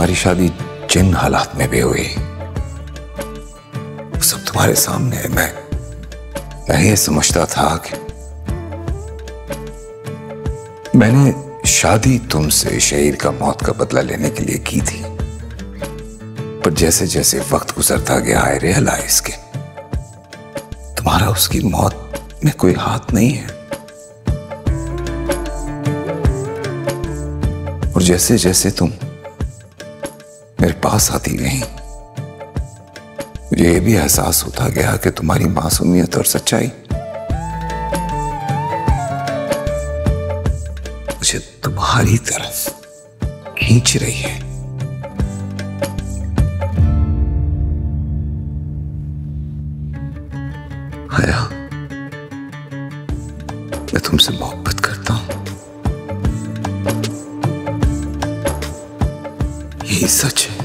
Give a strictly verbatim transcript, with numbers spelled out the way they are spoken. हमारी शादी जिन हालात में भी हुई वो सब तुम्हारे सामने है। मैं मैं ये समझता था कि मैंने शादी तुमसे शहीद का मौत का बदला लेने के लिए की थी, पर जैसे जैसे वक्त गुजरता गया आई रियलाइज कि तुम्हारा उसकी मौत में कोई हाथ नहीं है। और जैसे जैसे तुम मेरे पास आती गई मुझे यह भी एहसास होता गया कि तुम्हारी मासूमियत और सच्चाई मुझे तुम्हारी तरफ खींच रही है। हया, मैं तुमसे मोहब्बत करता हूं, यही सच है।